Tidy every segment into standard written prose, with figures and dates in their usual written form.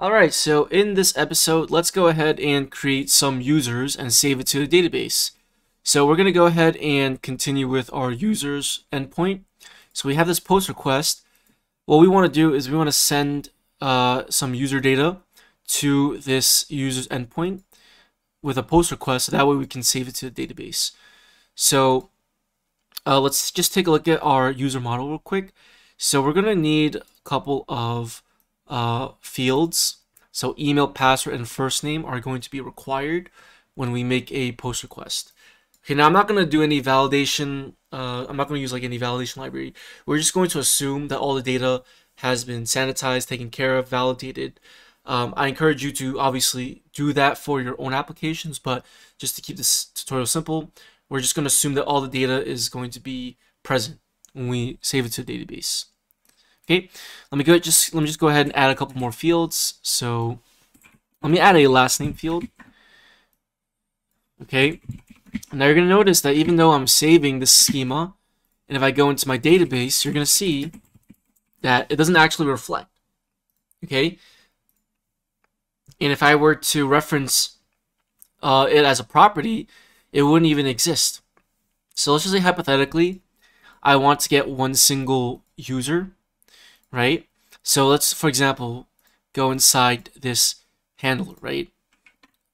Alright, so in this episode, let's go ahead and create some users and save it to the database. So we're going to go ahead and continue with our users endpoint. So we have this post request. What we want to do is we want to send some user data to this user's endpoint with a post request, so that way we can save it to the database. So let's just take a look at our user model real quick. So we're going to need a couple of fields. So email, password, and first name are going to be required when we make a post request. Okay, now I'm not going to do any validation. I'm not going to use like any validation library. We're just going to assume that all the data has been sanitized, taken care of, validated. I encourage you to obviously do that for your own applications, but just to keep this tutorial simple, we're just going to assume that all the data is going to be present when we save it to the database. Okay, let me just go ahead and add a couple more fields. So let me add a last name field. Okay, now you're going to notice that even though I'm saving this schema, and if I go into my database, you're going to see that it doesn't actually reflect. Okay, and if I were to reference it as a property, it wouldn't even exist. So let's just say hypothetically, I want to get one single user. Right, so let's, for example, go inside this handler, right?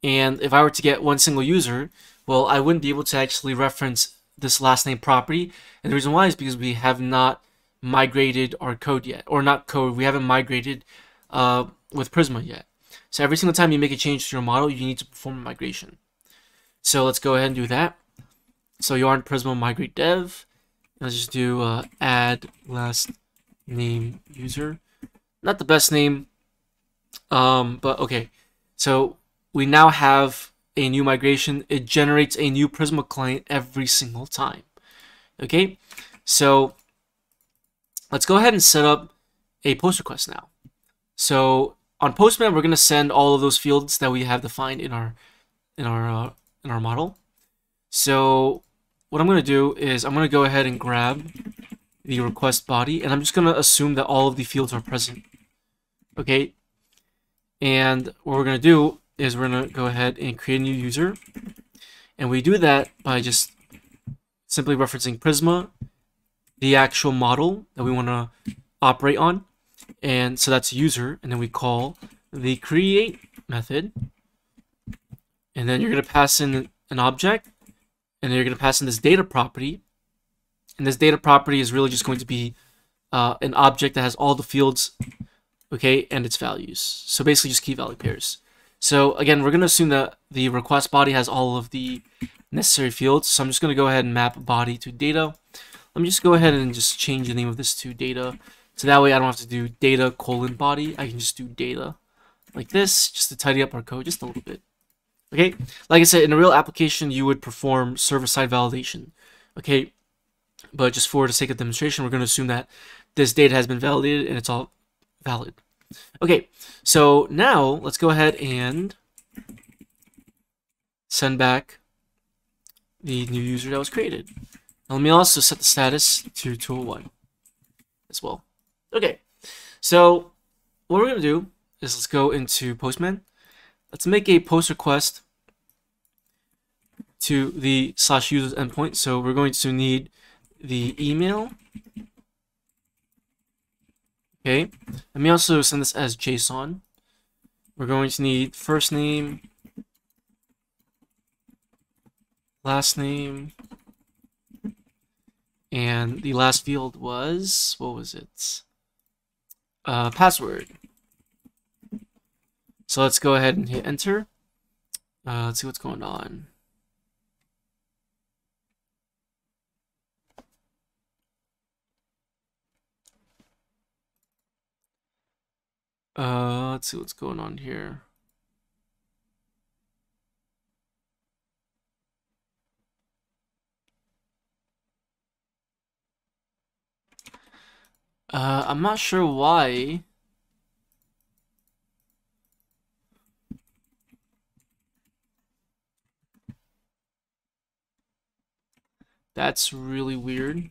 And if I were to get one single user, well, I wouldn't be able to actually reference this last name property, and the reason why is because we have not migrated our code yet, or not code, we haven't migrated with Prisma yet. So every single time you make a change to your model, you need to perform a migration. So let's go ahead and do that. So yarn Prisma migrate dev. Let's just do add last name user. Not the best name, but okay. So we now have a new migration. It generates a new Prisma client every single time. Okay, so let's go ahead and set up a post request now. So on Postman, we're going to send all of those fields that we have defined in our model. So what I'm going to do is I'm going to go ahead and grab the request body, and I'm just going to assume that all of the fields are present. Okay, and what we're going to do is we're going to go ahead and create a new user, and we do that by just simply referencing Prisma, the actual model that we want to operate on, and so that's user, and then we call the create method, and then you're going to pass in an object, and then you're going to pass in this data property. And this data property is really just going to be an object that has all the fields, okay, and its values. So basically just key value pairs. So again, we're going to assume that the request body has all of the necessary fields. So I'm just going to go ahead and map body to data. Let me just go ahead and just change the name of this to data. So that way I don't have to do data colon body. I can just do data like this, just to tidy up our code just a little bit. Okay, like I said, in a real application, you would perform server-side validation. Okay. But just for the sake of demonstration, we're going to assume that this data has been validated and it's all valid. Okay, so now let's go ahead and send back the new user that was created. Now, let me also set the status to 201 as well. Okay, so what we're going to do is let's go into Postman. Let's make a post request to the slash users endpoint. So we're going to need the email. Okay, let me also send this as JSON. We're going to need first name, last name, and the last field was, what was it? Password. So let's go ahead and hit enter. Let's see what's going on. Let's see what's going on here. I'm not sure why. That's really weird.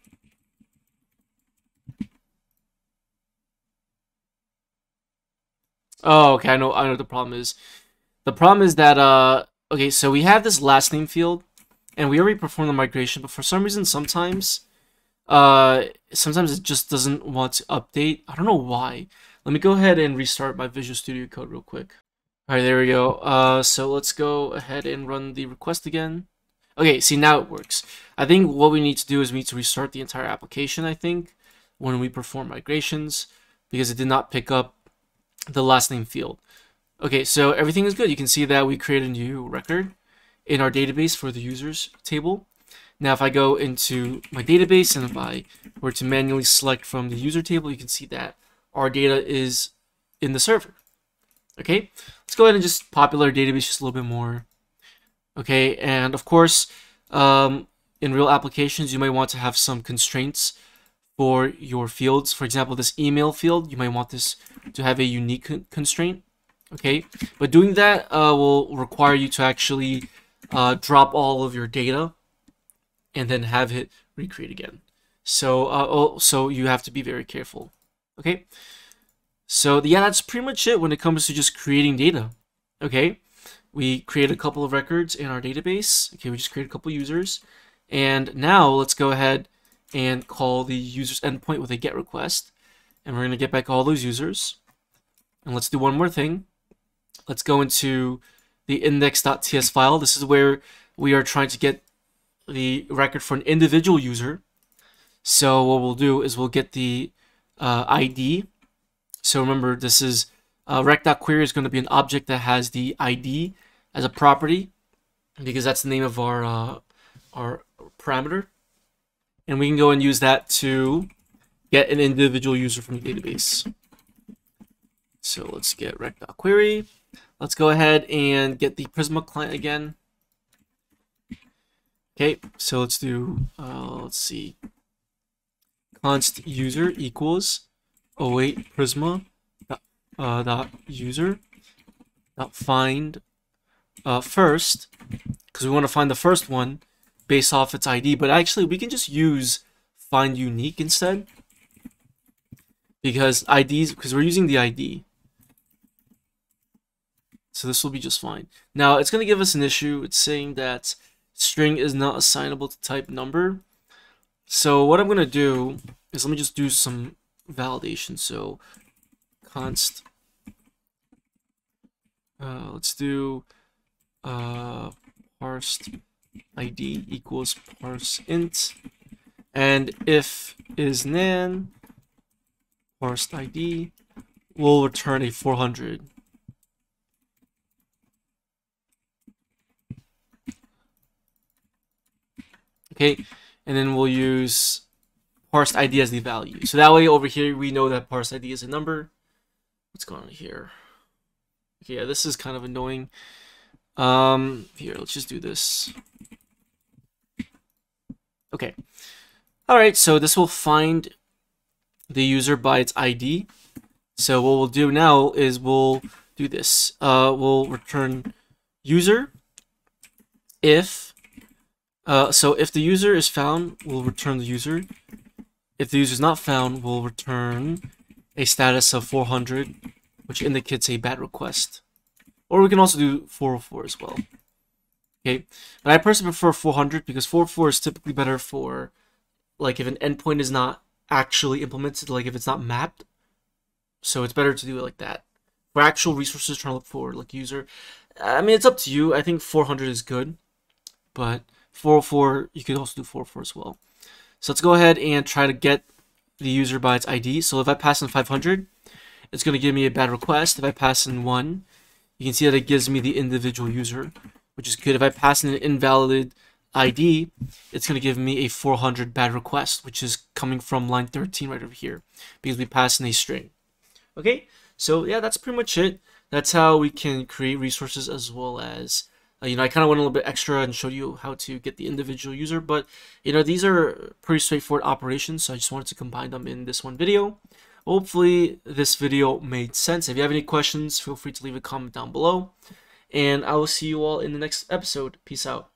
Oh, okay, I know what the problem is. The problem is that, okay, so we have this last name field, and we already performed the migration, but for some reason, sometimes it just doesn't want to update. I don't know why. Let me go ahead and restart my Visual Studio Code real quick. All right, there we go. So let's go ahead and run the request again. Okay, see, now it works. I think what we need to do is we need to restart the entire application, I think, when we perform migrations, because it did not pick up the last name field. Okay, so everything is good. You can see that we created a new record in our database for the users table. Now, if I go into my database and if I were to manually select from the user table, you can see that our data is in the server. Okay, let's go ahead and just populate our database just a little bit more. Okay, and of course, in real applications, you might want to have some constraints for your fields. For example, this email field, you might want this to have a unique constraint. Okay, but doing that will require you to actually drop all of your data and then have it recreate again. So also you have to be very careful. Okay, so yeah, that's pretty much it when it comes to just creating data. Okay, we create a couple of records in our database. Okay, we just create a couple users, and now let's go ahead and call the user's endpoint with a GET request, and we're going to get back all those users. And let's do one more thing. Let's go into the index.ts file. This is where we are trying to get the record for an individual user. So what we'll do is we'll get the ID. So remember, this is rec.query is going to be an object that has the ID as a property, because that's the name of our parameter. And we can go and use that to get an individual user from the database. So let's get rec.query. Let's go ahead and get the Prisma client again. Okay, so let's do, let's see, const user equals 08 Prisma dot user dot find first, because we want to find the first one based off its ID. But actually, we can just use find unique instead, because we're using the ID. So this will be just fine. Now it's going to give us an issue. It's saying that string is not assignable to type number. So what I'm going to do is, let me just do some validation. So const, let's do parsed ID equals parse int, and if is nan parsed ID will return a 400. Okay, and then we'll use parsed ID as the value. So that way over here we know that parsed ID is a number. What's going on here? Okay, yeah, this is kind of annoying. Here, let's just do this. Okay. All right, so this will find the user by its ID. So what we'll do now is we'll do this. We'll return user if, so if the user is found, we'll return the user. If the user is not found, we'll return a status of 400, which indicates a bad request. Or we can also do 404 as well. Okay, but I personally prefer 400 because 404 is typically better for, like, if an endpoint is not actually implemented, like if it's not mapped. So it's better to do it like that. For actual resources trying to look for, like, user, I mean, it's up to you. I think 400 is good, but 404, you could also do 404 as well. So let's go ahead and try to get the user by its ID. So if I pass in 500, it's going to give me a bad request. If I pass in 1, you can see that it gives me the individual user, which is good. If I pass in an invalid ID, it's going to give me a 400 bad request, which is coming from line 13 right over here, because we pass in a string. Okay, so yeah, that's pretty much it. That's how we can create resources, as well as, you know, I kind of went a little bit extra and showed you how to get the individual user, but, you know, these are pretty straightforward operations, so I just wanted to combine them in this one video. Hopefully this video made sense. If you have any questions, feel free to leave a comment down below, and I will see you all in the next episode. Peace out.